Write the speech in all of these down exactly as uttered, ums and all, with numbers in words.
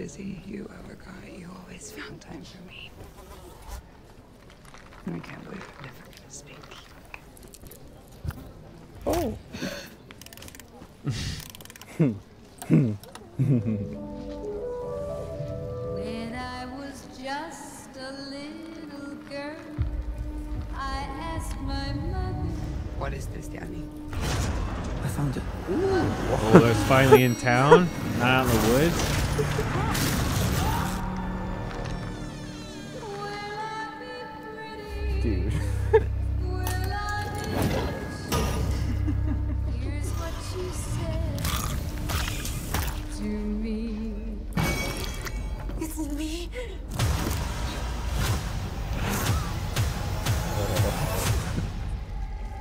busy you ever got, you always found time for me. And I can't believe I'm never going to speak. Oh. When I was just a little girl, I asked my mother. What is this, Danny? I found it. Ooh. Oh, that's finally in town, not out in the woods. Will I be pretty? Dude. Will I be? Here's what you said to me. It's me.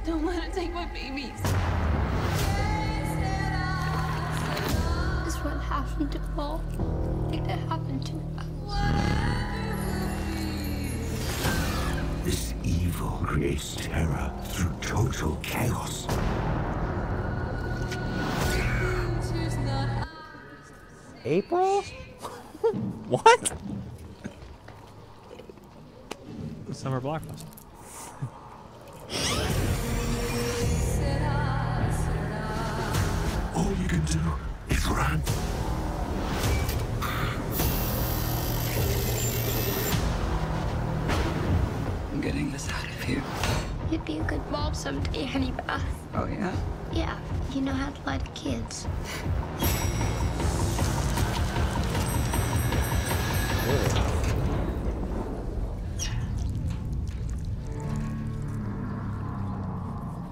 Don't let her take my babies. What happened to Paul? It happened to us. This evil creates terror through total chaos. April? What? Summer blockbuster. All you can do. Run. I'm getting this out of here. You'd be a good mom someday, honey bath. Oh, yeah? Yeah, you know how to lie to kids.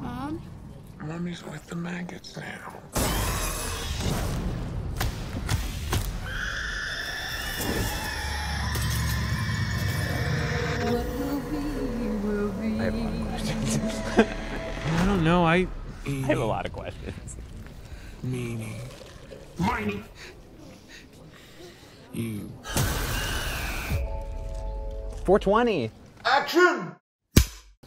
Mom? Mommy's with the maggots now. No, I, I have a lot of questions. Meanie. Miney. You. four twenty. Action!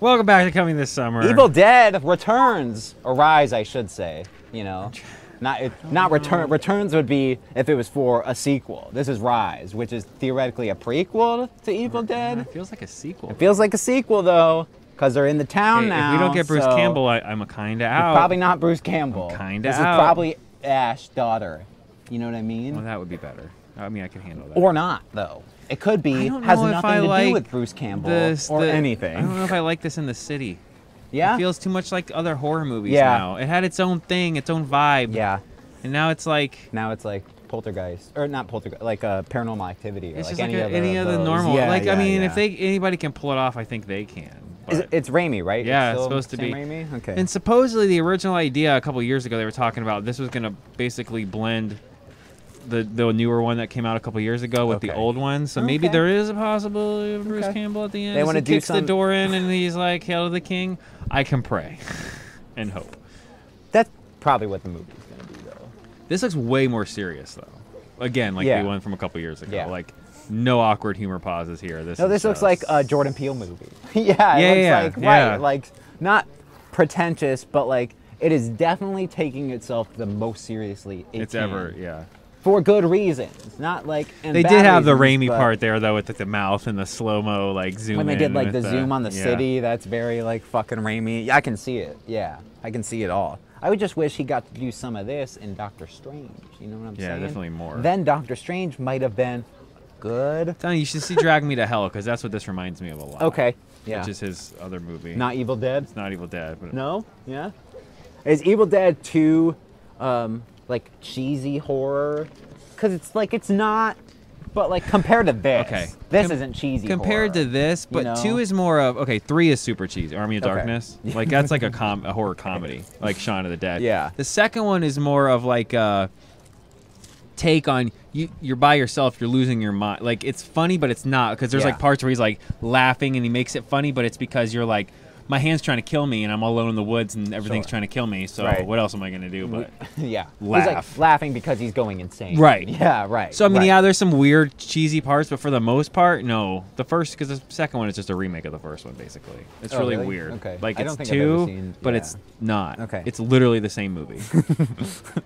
Welcome back to Coming This Summer. Evil Dead returns. Arise, I should say. You know, not it, not return. Returns would be if it was for a sequel. This is Rise, which is theoretically a prequel to Evil Dead. It feels like a sequel. It feels like a sequel, though. Because they're in the town hey, now. If we don't get Bruce so Campbell, I, I'm a kinda out. Probably not Bruce Campbell. I'm kinda this out. This is probably Ash's daughter. You know what I mean? Well, that would be better. I mean, I can handle that. Or not, though. It could be. I don't know has if nothing I to like do with Bruce Campbell this, or the, anything. I don't know if I like this in the city. Yeah? It feels too much like other horror movies yeah. now. It had its own thing, its own vibe. Yeah. And now it's like. Now it's like. Poltergeist, or not Poltergeist, like uh, Paranormal Activity, or it's like just any like a, other any of other those. normal. Yeah, like yeah, I mean, yeah. if they anybody can pull it off, I think they can. It's, it's Raimi, right? Yeah, it's, it's supposed to Sam be. Raimi? Okay. And supposedly the original idea a couple years ago they were talking about this was going to basically blend the the newer one that came out a couple years ago with okay. the old one. So okay. maybe there is a possibility of Bruce okay. Campbell at the end. They want to do kicks some... the door in and he's like, "Hail to the King." I can pray and hope. That's probably what the movie is going to be. This looks way more serious, though. Again, like yeah. the one from a couple years ago. Yeah. Like, no awkward humor pauses here. This no, this looks just... like a Jordan Peele movie. yeah, it yeah, looks yeah, like, yeah. right, like, not pretentious, but, like, it is definitely taking itself the most seriously it It's can. ever, yeah. For good reasons. It's not, like, and They did have reasons, the Raimi part there, though, with the, the mouth and the slow-mo, like, zoom When they did, in like, the, the zoom on the yeah. city, that's very, like, fucking Raimi. I can see it. Yeah, I can see it all. I would just wish he got to do some of this in Doctor Strange. You know what I'm yeah, saying? Yeah, definitely more. Then Doctor Strange might have been good. Tony, you should see Drag Me to Hell, because that's what this reminds me of a lot. Okay, yeah. Which is his other movie. Not Evil Dead? It's not Evil Dead. But no? Yeah? Is Evil Dead two, um, like, cheesy horror? Because it's, like, it's not... But, like, compared to this, okay. this Com isn't cheesy Compared horror, to this, but you know? two is more of, okay, three is super cheesy. Army of Darkness. Okay. Like, that's like a, com a horror comedy, like Shaun of the Dead. Yeah. The second one is more of, like, a take on, you, you're by yourself, you're losing your mind. Like, it's funny, but it's not, because there's, yeah. like, parts where he's, like, laughing and he makes it funny, but it's because you're, like, my hand's trying to kill me, and I'm all alone in the woods, and everything's sure. trying to kill me. So right. what else am I going to do? But yeah, laugh. He's like laughing because he's going insane. Right. Yeah. Right. So I mean, right. yeah, there's some weird, cheesy parts, but for the most part, no. The first, because the second one is just a remake of the first one, basically. It's oh, really, really weird. Okay. Like I it's two, seen, but yeah. it's not. Okay. It's literally the same movie.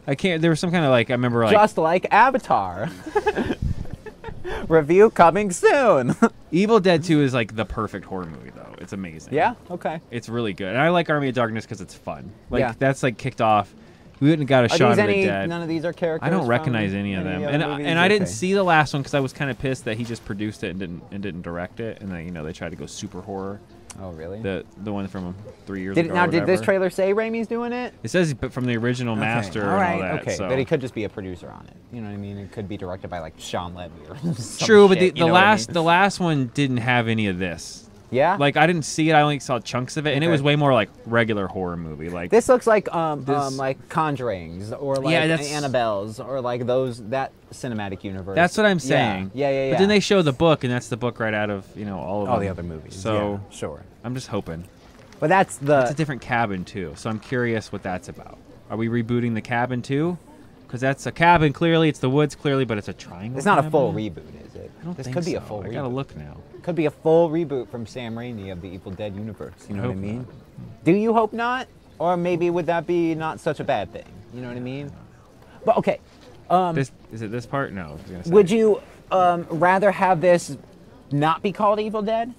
I can't. There was some kind of like I remember like just like Avatar. Review coming soon. Evil Dead two is like the perfect horror movie, though. It's amazing. Yeah. Okay. It's really good, and I like Army of Darkness because it's fun. Like yeah. that's like kicked off. We wouldn't got a Shaun of the Dead. None of these are characters. I don't recognize any of them, any and I, and I okay. didn't see the last one because I was kind of pissed that he just produced it and didn't and didn't direct it, and then you know they tried to go super horror. Oh really? The the one from three years did, ago. Now, did this trailer say Raimi's doing it? It says, but from the original okay. master all right. and all that. Okay, so. But he could just be a producer on it. You know what I mean? It could be directed by like Sean Levy or something. True, but shit, the, the last I mean? the last one didn't have any of this. Yeah. Like I didn't see it. I only saw chunks of it, okay. and it was way more like regular horror movie. Like this looks like um, this, um like Conjuring's or like yeah, Annabelle's or like those that cinematic universe. That's what I'm saying. Yeah, yeah, yeah. yeah. But then they show the book, and that's the book right out of you know all of all them. the other movies. So yeah, sure. I'm just hoping. But that's the. It's a different cabin too, so I'm curious what that's about. Are we rebooting the cabin too? Because that's a cabin clearly. It's the woods clearly, but it's a triangle. It's not cabin. a full reboot, is it? I don't this think could so. be a full. I gotta reboot. look now. Could be a full reboot from Sam Raimi of the Evil Dead universe. You know I what I mean? Not. Do you hope not? Or maybe would that be not such a bad thing? You know what I mean? But okay. Um, this, is it this part? No. I was gonna say. Would you um, rather have this not be called Evil Dead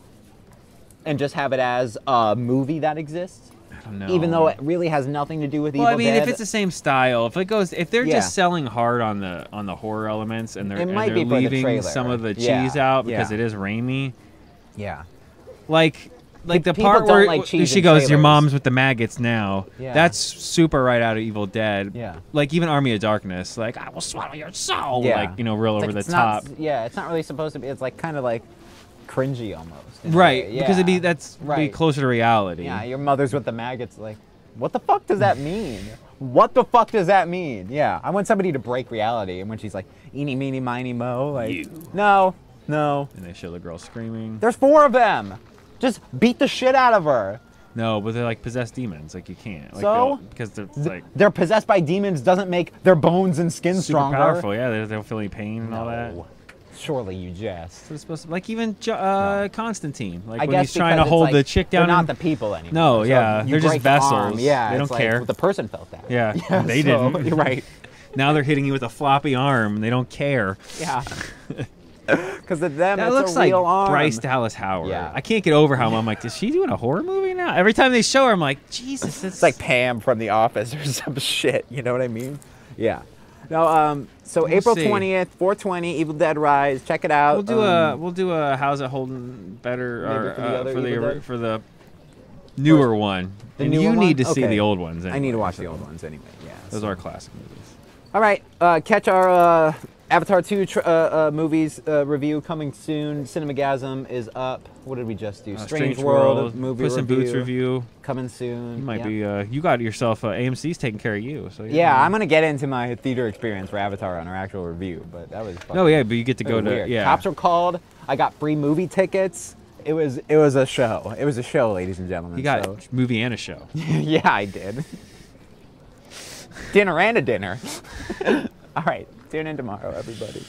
and just have it as a movie that exists? I don't know. Even though it really has nothing to do with well, Evil Dead. Well, I mean, Dead. if it's the same style, if it goes, if they're yeah. just selling hard on the on the horror elements and they're, and they're leaving the some of the cheese yeah. out because yeah. it is Raimi. Yeah. Like, like the People part where like she goes, trailers. "Your mom's with the maggots now." Yeah. That's super right out of Evil Dead. Yeah. Like even Army of Darkness, like I will swallow your soul. Yeah. Like you know, real it's over like, the top. Not, yeah, it's not really supposed to be. It's like kind of like. Cringy almost, right? Yeah. Because it'd be that's right. be closer to reality. Yeah, your mother's with the maggots. Like, what the fuck does that mean? What the fuck does that mean? Yeah, I want somebody to break reality. And when she's like, "Eeny, meeny, miny, mo," like, you. no, no. And they show the girl screaming. There's four of them. Just beat the shit out of her. No, but they're like possessed demons. Like you can't. Like, so they're, because they're like they're possessed by demons doesn't make their bones and skin super stronger. Powerful. Yeah, they don't feel any pain and no. all that. Surely you jest. So supposed to, like even uh, no. Constantine, like I when he's trying to hold like, the chick down. They're not the people anymore. No, yeah, so they're just vessels. Arm, yeah, they don't like, care. Well, the person felt that. Yeah, yeah they so, didn't. You're right. Now they're hitting you with a floppy arm. They don't care. Yeah. Because of them, that it's looks a real like arm. Bryce Dallas Howard. Yeah. I can't get over how I'm like, is she doing a horror movie now? Every time they show her, I'm like, Jesus, it's like Pam from The Office or some shit. You know what I mean? Yeah. No, um, so we'll April twentieth, four twenty, Evil Dead Rise. Check it out. We'll do um, a we'll do a how's it holding better or, for, the uh, for the Dead? for the newer First, one. The and newer you one? need to okay. see the old ones. Anyway, I need to watch so the old ones anyway. Yeah, those so. are classic movies. All right, uh, catch our uh, Avatar two tr uh, uh, movies uh, review coming soon. Cinemagasm is up. What did we just do? Uh, Strange, Strange World, World movie Puss review. Puss in Boots review. Coming soon. You might yeah. be, uh, you got yourself, uh, A M C's taking care of you. So yeah, know. I'm going to get into my theater experience for Avatar on our actual review, but that was fun. Oh, yeah, but you get to go to, weird. yeah. Cops were called. I got free movie tickets. It was, it was a show. It was a show, ladies and gentlemen. You got so. a movie and a show. Yeah, I did. Dinner and a dinner. All right. Tune in tomorrow, everybody.